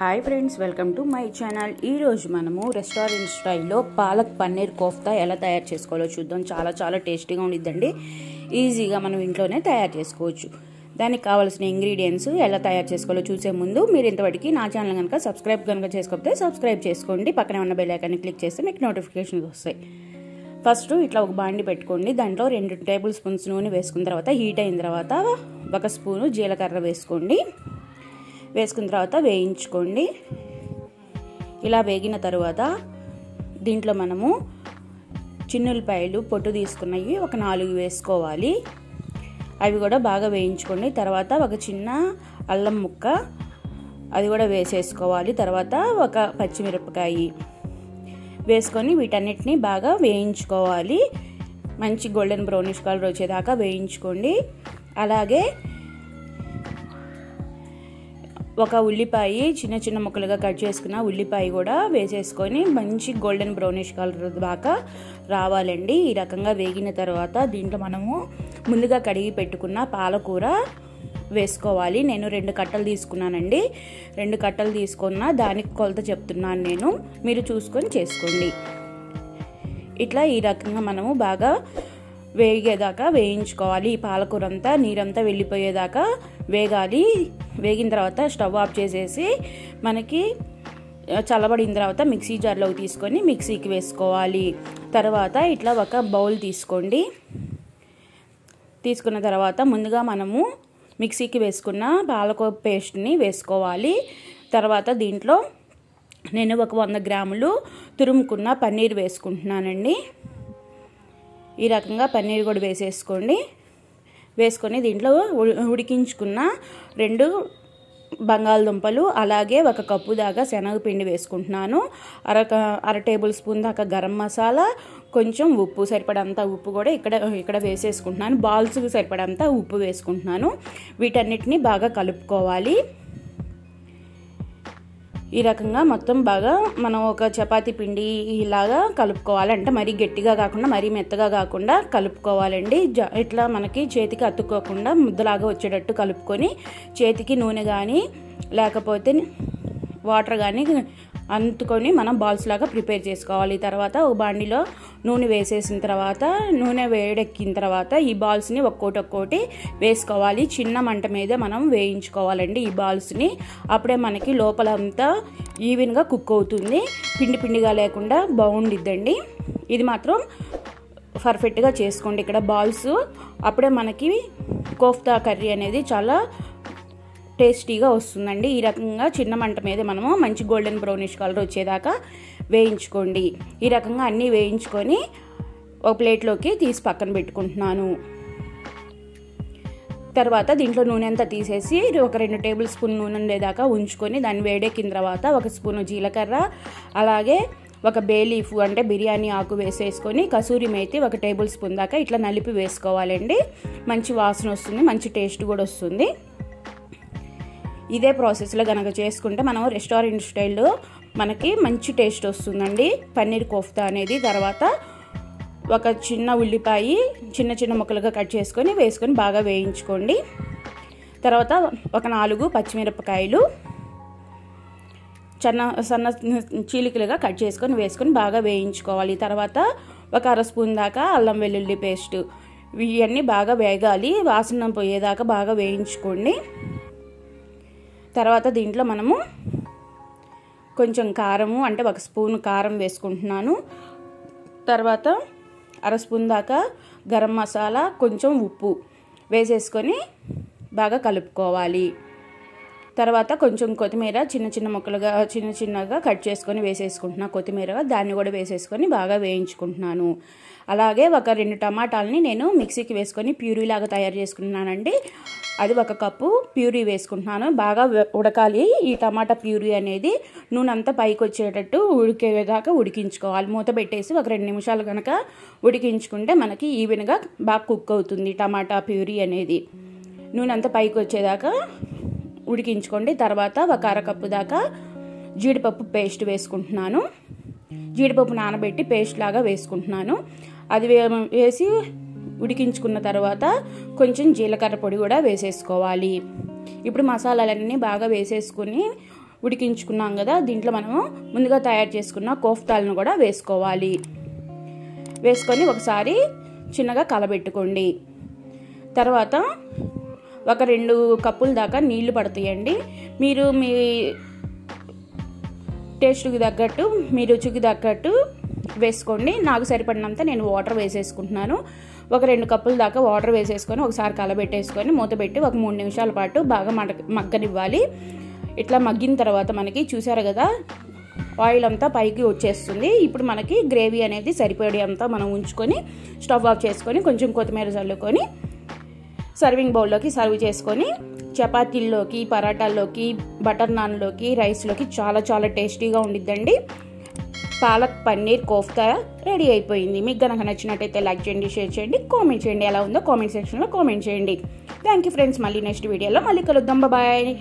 Hi friends, welcome to my channel. ఈరోజు మనము restaurant స్టైల్లో పాలక్ పన్నీర్ కోఫ్తా ఎలా తయారు చేసుకోవాలో చూద్దాం. చాలా చాలా టేస్టీగా ఉండిద్దండి. ఈజీగా మనం ఇంట్లోనే తయారు చేసుకోవచ్చు. దానికి కావాల్సిన ఇంగ్రీడియంట్స్ ఎలా తయారు చేసుకోవాలో చూసే ముందు, మీరు ఇంతవరకు నా ఛానల్ కనుక సబ్స్క్రైబ్ కనుక చేసుకోకపోతే సబ్స్క్రైబ్ చేసుకోండి. పక్కనే ఉన్న బెల్ ఐకాన్ని క్లిక్ చేస్తే మీకు నోటిఫికేషన్స్ వస్తాయి. ఫస్ట్ ఇట్లా ఒక బాండి పెట్టుకోండి. దాంట్లో 2 టేబుల్ స్పూన్స్ నూనె వేసుకున్న తర్వాత, హీట్ అయిన తర్వాత 1 స్పూను జీలకర్ర వేసుకోండి. వేసుకున్న తర్వాత వేయించుకోండి. ఇలా వేగిన తర్వాత దీంట్లో మనము చిన్నుల్లిపాయలు పొట్టు తీసుకున్నవి 4 వేసుకోవాలి. అవి కూడా బాగా వేయించుకోండి. తర్వాత 1 చిన్న అల్లం ముక్క, అది కూడా వేసేసుకోవాలి. తర్వాత 1 పచ్చిమిరపకాయ వేసుకొని వీటన్నిటిని బాగా వేయించుకోవాలి. మంచి గోల్డెన్ బ్రౌనిష్ కలర్ వచ్చేదాకా వేయించుకోండి. అలాగే 1 ఉల్లిపాయ చిన్న చిన్న ముక్కలుగా కట్ చేసుకున్న ఉల్లిపాయ కూడా వేసేసుకొని మంచి గోల్డెన్ బ్రౌనిష్ కలర్ దాకా రావాలండి. ఈ రకంగా వేగిన తర్వాత దీంట్లో మనము ముందుగా కడిగి పెట్టుకున్న పాలకూర వేసుకోవాలి. నేను 2 కట్టలు తీసుకున్నానండి. 2 కట్టలు తీసుకున్నా, దానికి కొలత చెప్తున్నాను నేను, మీరు చూసుకొని చేసుకోండి. ఇట్లా ఈ రకంగా మనము బాగా వేగేదాకా వేయించుకోవాలి. ఈ పాలకూర అంతా నీరంతా వెళ్ళిపోయేదాకా వేగాలి. వేగిన తర్వాత స్టవ్ ఆఫ్ చేసేసి మనకి చల్లబడిన తర్వాత మిక్సీ జార్లోకి తీసుకొని మిక్సీకి వేసుకోవాలి. తర్వాత ఇట్లా 1 బౌల్ తీసుకోండి. తీసుకున్న తర్వాత ముందుగా మనము మిక్సీకి వేసుకున్న పాలకూర పేస్ట్ని వేసుకోవాలి. తర్వాత దీంట్లో నేను 100 గ్రాములు తురుముకున్న పన్నీర్ వేసుకుంటున్నానండి. ఈ రకంగా పన్నీర్ కూడా వేసేసుకోండి. వేసుకొని దీంట్లో ఉడికించుకున్న 2 బంగాళదుంపలు, అలాగే 1 కప్పు దాకా శనగపిండి వేసుకుంటున్నాను. అర టేబుల్ స్పూన్ దాకా గరం మసాలా, కొంచెం ఉప్పు, సరిపడంత ఉప్పు కూడా ఇక్కడ వేసేసుకుంటున్నాను. బాల్స్కి సరిపడంత ఉప్పు వేసుకుంటున్నాను. వీటన్నిటిని బాగా కలుపుకోవాలి. ఈ రకంగా మొత్తం బాగా మనం ఒక చపాతీ పిండి ఇలాగా కలుపుకోవాలి. అంటే మరీ గట్టిగా కాకుండా, మరీ మెత్తగా కాకుండా కలుపుకోవాలండి. ఇట్లా మనకి చేతికి అతుక్కోకుండా ముద్దలాగా వచ్చేటట్టు కలుపుకొని, చేతికి నూనె కానీ లేకపోతే వాటర్ కానీ అంటుకొని మనం బాల్స్ లాగా ప్రిపేర్ చేసుకోవాలి. తర్వాత ఒక బాండిలో నూనె వేసేసిన తర్వాత, నూనె వేడెక్కిన తర్వాత ఈ బాల్స్ని ఒక్కోటి వేసుకోవాలి. చిన్న మంట మీద మనం వేయించుకోవాలండి ఈ బాల్స్ని. అప్పుడే మనకి లోపలంతా ఈవెన్గా కుక్ అవుతుంది. పిండి పిండిగా లేకుండా బాగుండిద్దండి. ఇది మాత్రం పర్ఫెక్ట్గా చేసుకోండి ఇక్కడ బాల్స్. అప్పుడే మనకి కోఫ్తా కర్రీ అనేది చాలా టేస్టీగా వస్తుందండి. ఈ రకంగా చిన్న మంట మీద మనము మంచి గోల్డెన్ బ్రౌనిష్ కలర్ వచ్చేదాకా వేయించుకోండి. ఈ రకంగా అన్నీ వేయించుకొని 1 ప్లేట్లోకి తీసి పక్కన పెట్టుకుంటున్నాను. తర్వాత దీంట్లో నూనె అంతా తీసేసి 2 టేబుల్ స్పూన్ నూనె ఉండేదాకా ఉంచుకొని, దాన్ని వేడెక్కిన తర్వాత 1 స్పూను జీలకర్ర, అలాగే 1 బే లీఫ్ అంటే బిర్యానీ ఆకు వేసేసుకొని, కసూరి మేతి 1 టేబుల్ స్పూన్ దాకా ఇట్లా నలిపి వేసుకోవాలండి. మంచి వాసన వస్తుంది, మంచి టేస్ట్ కూడా వస్తుంది. ఇదే ప్రాసెస్లో కనుక చేసుకుంటే మనం రెస్టారెంట్ స్టైల్లో మనకి మంచి టేస్ట్ వస్తుందండి పన్నీర్ కోఫ్తా అనేది. తర్వాత 1 చిన్న ఉల్లిపాయ చిన్న చిన్న ముక్కలుగా కట్ చేసుకొని వేసుకొని బాగా వేయించుకోండి. తర్వాత 4 పచ్చిమిరపకాయలు సన్న చీలికలుగా కట్ చేసుకొని వేసుకొని బాగా వేయించుకోవాలి. తర్వాత 1 అర స్పూన్ దాకా అల్లం వెల్లుల్లి పేస్ట్. ఇవన్నీ బాగా వేగాలి. వాసన పోయేదాకా బాగా వేయించుకోండి. తర్వాత దీంట్లో మనము కొంచెం కారము, అంటే 1 స్పూన్ కారం వేసుకుంటున్నాను. తర్వాత 1/2 స్పూన్ దాకా గరం మసాలా, కొంచెం ఉప్పు వేసేసుకొని బాగా కలుపుకోవాలి. తర్వాత కొంచెం కొత్తిమీర చిన్న చిన్న ముక్కలుగా చిన్న చిన్నగా కట్ చేసుకొని వేసేసుకుంటున్నా. కొత్తిమీర దాన్ని కూడా వేసేసుకొని బాగా వేయించుకుంటున్నాను. అలాగే 2 టమాటాలని నేను మిక్సీకి వేసుకొని ప్యూరీలాగా తయారు చేసుకుంటున్నానండి. అది 1 కప్పు ప్యూరీ వేసుకుంటున్నాను. బాగా ఉడకాలి ఈ టమాటా ప్యూరీ అనేది. నూనె అంతా పైకి వచ్చేటట్టు ఉడికేదాకా ఉడికించుకోవాలి. మూత పెట్టేసి 2 నిమిషాలు కనుక ఉడికించుకుంటే మనకి ఈవెన్గా బాగా కుక్ అవుతుంది టమాటా ప్యూరీ అనేది. నూనె అంతా పైకి వచ్చేదాకా ఉడికించుకోండి. తర్వాత 1 అర కప్పు దాకా జీడిపప్పు పేస్ట్ వేసుకుంటున్నాను. జీడిపప్పు నానబెట్టి పేస్ట్ లాగా వేసుకుంటున్నాను. అది వేసి ఉడికించుకున్న తర్వాత కొంచెం జీలకర్ర పొడి కూడా వేసేసుకోవాలి. ఇప్పుడు మసాలాలన్నీ బాగా వేసేసుకుని ఉడికించుకున్నాం కదా దీంట్లో మనము ముందుగా తయారు చేసుకున్న కోఫ్తాలను కూడా వేసుకోవాలి. వేసుకొని ఒకసారి చిన్నగా కలబెట్టుకోండి. తర్వాత ఒక 2 కప్పుల దాకా నీళ్లు పడతాయండి. మీరు మీ టేస్ట్కి తగ్గట్టు మీ రుచికి తగ్గట్టు వేసుకోండి. నాకు సరిపడినంత నేను వాటర్ వేసేసుకుంటున్నాను. ఒక 2 కప్పుల దాకా వాటర్ వేసేసుకొని ఒకసారి కలబెట్టేసుకొని మూత పెట్టి ఒక 3 నిమిషాల పాటు బాగా మగ్గనివ్వాలి. ఇట్లా మగ్గిన తర్వాత మనకి చూసారు కదా ఆయిల్ అంతా పైకి వచ్చేస్తుంది. ఇప్పుడు మనకి గ్రేవీ అనేది సరిపడే అంతా మనం ఉంచుకొని స్టవ్ ఆఫ్ చేసుకొని కొంచెం కొత్తిమీర చల్లుకొని సర్వింగ్ బౌల్లోకి సర్వ్ చేసుకొని చపాతీల్లోకి, పరాటాల్లోకి, బటర్ నాన్లోకి, రైస్లోకి చాలా చాలా టేస్టీగా ఉండిద్దండి. పాలక్ పన్నీర్ కోఫ్తా రెడీ అయిపోయింది. మీకు కనుక నచ్చినట్టయితే లైక్ చేయండి, షేర్ చేయండి, కామెంట్ చేయండి. ఎలా ఉందో కామెంట్ సెక్షన్లో కామెంట్ చేయండి. Thank you friends. మళ్ళీ నెక్స్ట్ వీడియోలో మళ్ళీ కలుద్దాం. బాయ్.